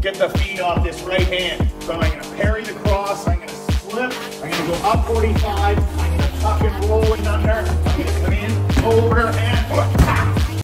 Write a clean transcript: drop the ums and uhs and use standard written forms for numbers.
Get the feet off this right hand. So I'm going to parry the cross, I'm going to slip, I'm going to go up 45, I'm going to tuck and roll in under.